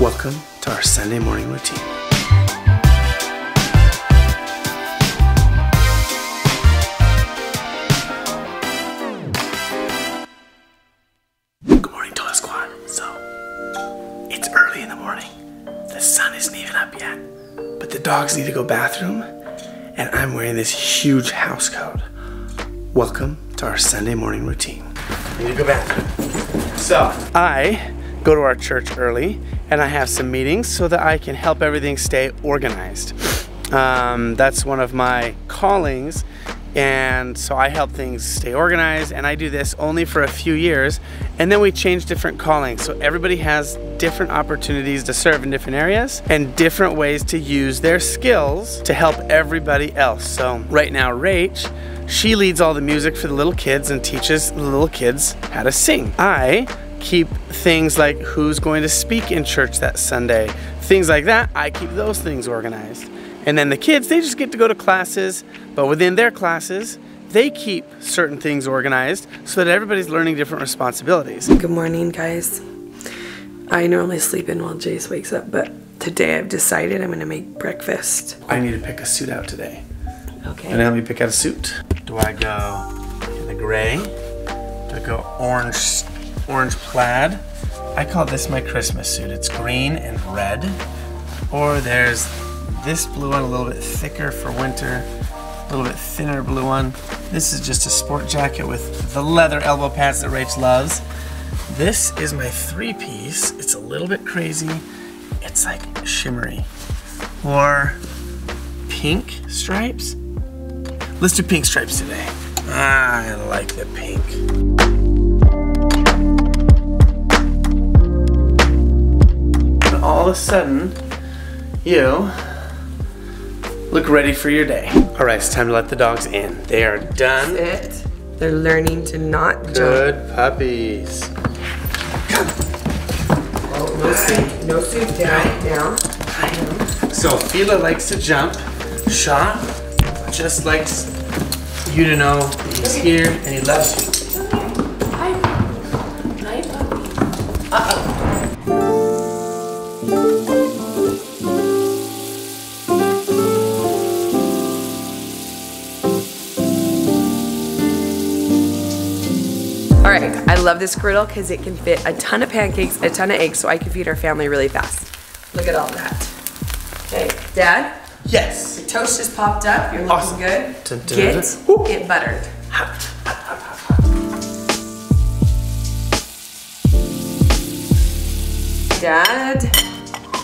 Welcome to our Sunday morning routine. Good morning, TOA Squad. So, it's early in the morning. The sun isn't even up yet, but the dogs need to go bathroom, and I'm wearing this huge house coat. Welcome to our Sunday morning routine. I need to go bathroom. So, I go to our church early, and I have some meetings so that I can help everything stay organized. That's one of my callings, and so I help things stay organized, and I do this only for a few years, and then we change different callings. So everybody has different opportunities to serve in different areas and different ways to use their skills to help everybody else. So right now, Rach, she leads all the music for the little kids and teaches the little kids how to sing. I keep things like who's going to speak in church that Sunday, things like that. I keep those things organized. And then the kids, they just get to go to classes, but within their classes, they keep certain things organized so that everybody's learning different responsibilities. Good morning, guys. I normally sleep in while Jace wakes up, but today I've decided I'm gonna make breakfast. I need to pick a suit out today. Okay. And help me pick out a suit. Do I go in the gray? Do I go orange plaid? I call this my Christmas suit. It's green and red. Or there's this blue one, a little bit thicker for winter, a little bit thinner blue one. This is just a sport jacket with the leather elbow pads that Rach loves. This is my three-piece. It's a little bit crazy. It's like shimmery. Or pink stripes. Let's do pink stripes today. I like the pink. All of a sudden, you look ready for your day. All right, it's time to let the dogs in. They are done. That's it. They're learning to not jump. Good puppies. Come. Oh, no soup, down. So Fila likes to jump. Shot just likes you to know that he's here and he loves you. Okay. Hi, puppy. Uh-oh. I love this griddle because it can fit a ton of pancakes, a ton of eggs, so I can feed our family really fast. Look at all that. Okay, Dad? Yes. Your toast just popped up. You're looking awesome. Good. Get buttered. Dad,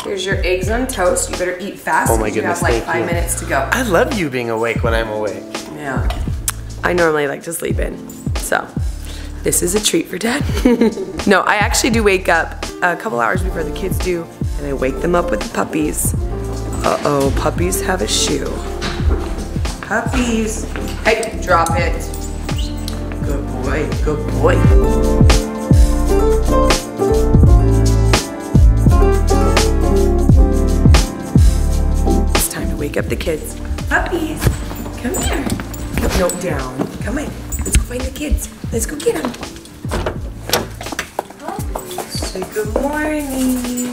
here's your eggs on toast. You better eat fast. Oh my goodness, you have like 5 minutes to go. I love you being awake when I'm awake. Yeah. I normally like to sleep in, so. This is a treat for Dad. No, I actually do wake up a couple hours before the kids do, and I wake them up with the puppies. Uh-oh, puppies have a shoe. Puppies. Hey, drop it. Good boy, good boy. It's time to wake up the kids. Puppies, come here. No, down. Come in. Let's go find the kids. Let's go get them. Say good morning.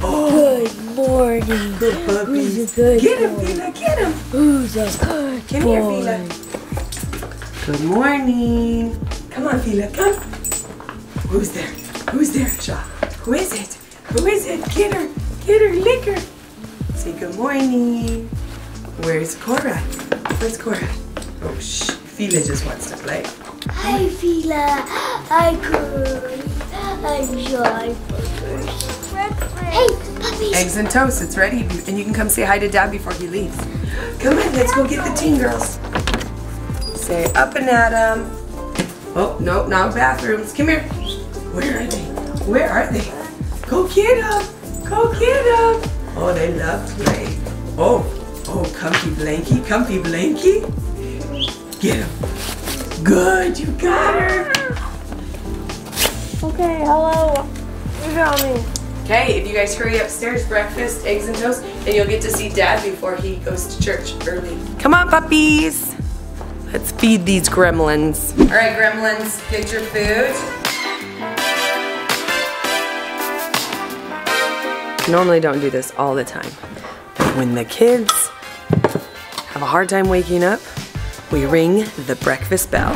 Oh. Good morning. Good puppy. Good get him, Fila. Get him. Who's a good Come boy. Here, Fila. Good morning. Come on, Fila. Come. Who's there? Who's there? Shot. Who is it? Who is it? Get her. Get her. Lick her. Say good morning. Where's Cora? Where's Cora? Oh, shh. Fila just wants to play. Hi, Fila. Hi, Cora. I'm shy. Hey, puppies. Eggs and toast. It's ready. And you can come say hi to Dad before he leaves. Come on, let's go get the teen girls. Say up and at 'em. Oh, no, not bathrooms. Come here. Where are they? Where are they? Go get 'em. Go get 'em. Oh, they love to play. Oh, oh, comfy blankie. Comfy blankie. Get him. Good, you got her. Okay, hello. You got me. Okay, if you guys hurry upstairs, breakfast, eggs and toast, and you'll get to see Dad before he goes to church early. Come on, puppies. Let's feed these gremlins. All right, gremlins, get your food. Normally don't do this all the time. But when the kids have a hard time waking up, we ring the breakfast bell.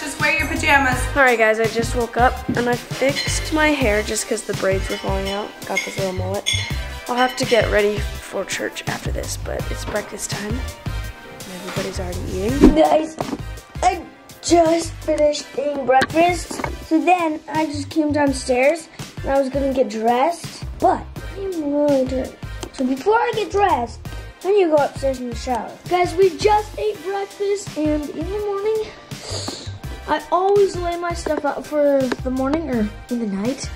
Just wear your pajamas. Alright guys, I just woke up and I fixed my hair just because the braids were falling out. Got this little mullet. I'll have to get ready for church after this, but it's breakfast time and everybody's already eating. Guys, I just finished eating breakfast. So then I just came downstairs and I was going to get dressed, but I'm really tired. So before I get dressed, I need to go upstairs in the shower. Guys, we just ate breakfast and in the morning, I always lay my stuff out for the morning or in the night.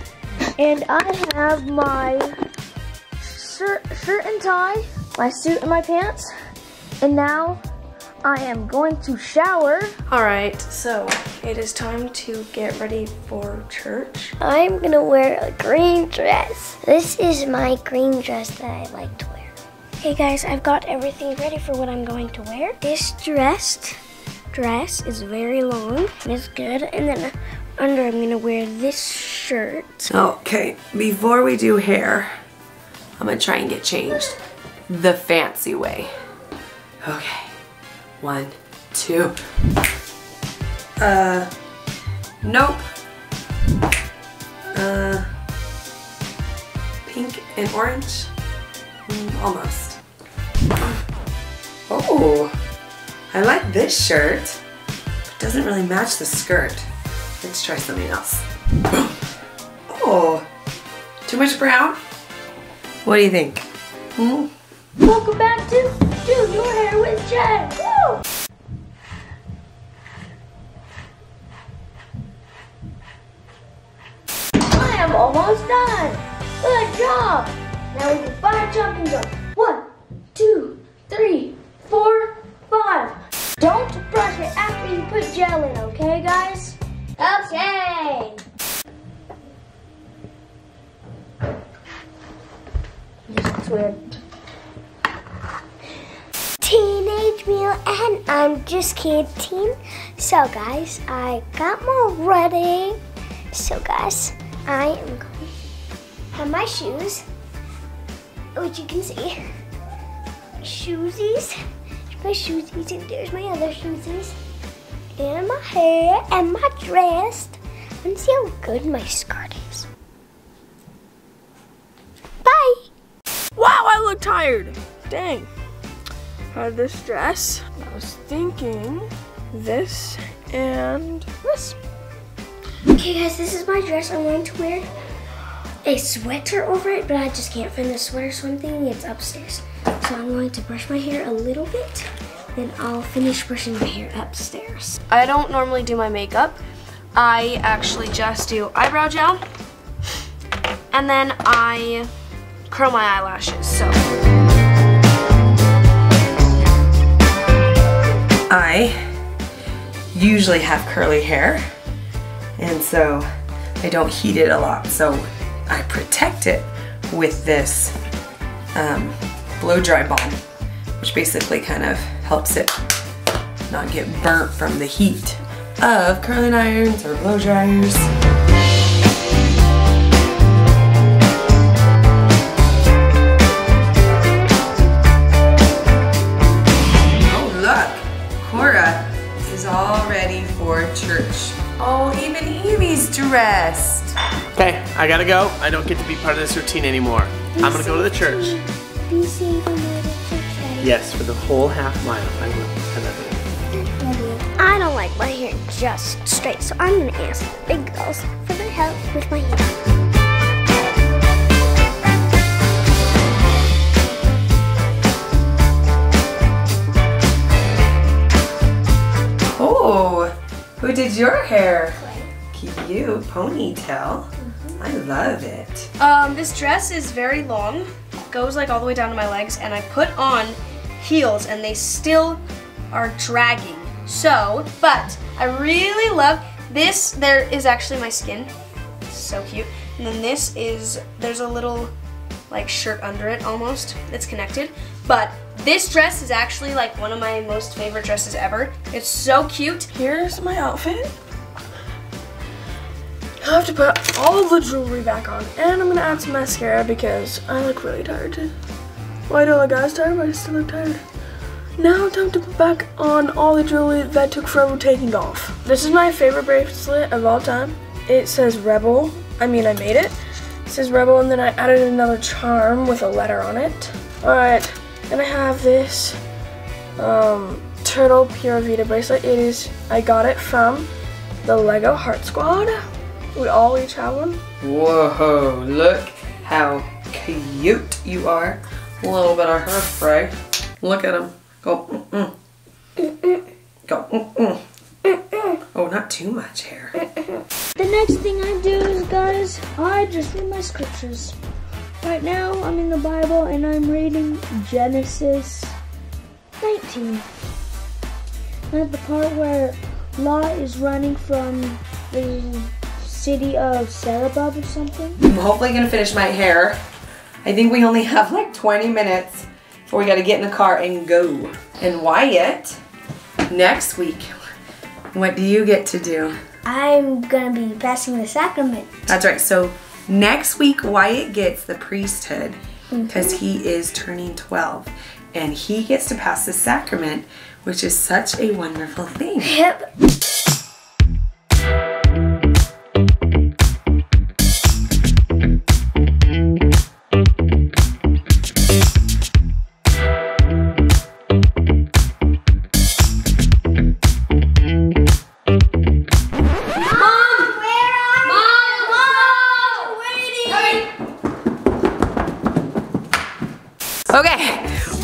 And I have my shirt and tie, my suit and my pants. And now I am going to shower. All right, so it is time to get ready for church. I'm gonna wear a green dress. This is my green dress that I like to wear. Hey guys, I've got everything ready for what I'm going to wear. This dress is very long and it's good, and then under I'm gonna wear this shirt. Okay, before we do hair, I'm gonna try and get changed the fancy way. Okay, 1, 2. Nope. Pink and orange? Almost. Oh. I like this shirt, but it doesn't really match the skirt. Let's try something else. Oh, too much brown? What do you think? Hmm? Welcome back to Do Your Hair with Chad. Woo! I am almost done. Good job. Now we can fire jump and go. 1, 2, 3, 4, 5. Don't brush it after you put gel in, okay guys? Okay! It's weird. Teenage meal and I'm just kidding. So guys, I got more ready. So guys, I am going to have my shoes, which you can see. Shoesies. My shoesies, and there's my other shoesies, and my hair, and my dress, and see how good my skirt is. Bye! Wow, I look tired! Dang. I had this dress. I was thinking this and this. Okay guys, this is my dress. I'm going to wear a sweater over it, but I just can't find the sweater, so I'm thinking it's upstairs. So I'm going to brush my hair a little bit, then I'll finish brushing my hair upstairs. I don't normally do my makeup. I actually just do eyebrow gel, and then I curl my eyelashes, so. I usually have curly hair, and so I don't heat it a lot, so I protect it with this blow dry balm, which basically kind of helps it not get burnt from the heat of curling irons or blow dryers. Oh look, Cora is all ready for church. Oh, even Evie's dressed. Okay, I gotta go. I don't get to be part of this routine anymore. I'm gonna go to the church. Be safe and go to church, Daddy. Yes, for the whole half mile. I will. I love you. I don't like my hair just straight, so I'm gonna ask the big girls for their help with my hair. Oh, who did your hair? Cute ponytail. Mm-hmm. I love it. This dress is very long. Goes like all the way down to my legs, and I put on heels and they still are dragging. So, but I really love this. There is actually my skin. It's so cute. And then this is, there's a little like shirt under it almost. It's connected. But this dress is actually like one of my most favorite dresses ever. It's so cute. Here's my outfit. I have to put all the jewelry back on, and I'm gonna add some mascara because I look really tired. Well, I don't look as tired, but I still look tired. Now time to put back on all the jewelry that took forever taking off. This is my favorite bracelet of all time. It says Rebel. I mean, I made it. It says Rebel, and then I added another charm with a letter on it. Alright, and I have this turtle Pura Vida bracelet. It is, I got it from the Lego Heart Squad. We all each have one. Whoa, look how cute you are. A little bit of hair spray. Look at him. Go mm-mm. Mm-mm. Go mm-mm. Mm-mm. Oh, not too much hair. Mm-mm. The next thing I do is, guys, I just read my scriptures. Right now, I'm in the Bible and I'm reading Genesis 19. That's the part where Lot is running from the city of Celebub or something. I'm hopefully gonna finish my hair. I think we only have like 20 minutes before we gotta get in the car and go. And Wyatt, next week, what do you get to do? I'm gonna be passing the sacrament. That's right, so next week Wyatt gets the priesthood because he is turning 12 and he gets to pass the sacrament, which is such a wonderful thing. Yep.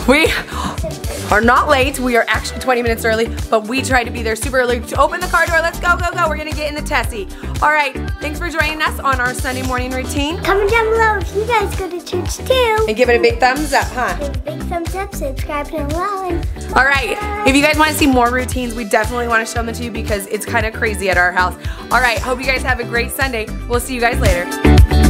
We are not late. We are actually 20 minutes early, but we tried to be there super early to open the car door. Let's go, go, go. We're gonna get in the Tessie. All right, thanks for joining us on our Sunday morning routine. Comment down below if you guys go to church too. And give it a big thumbs up, huh? Give it a big thumbs up, subscribe down below. All right, if you guys wanna see more routines, we definitely wanna show them to you because it's kinda crazy at our house. All right, hope you guys have a great Sunday. We'll see you guys later.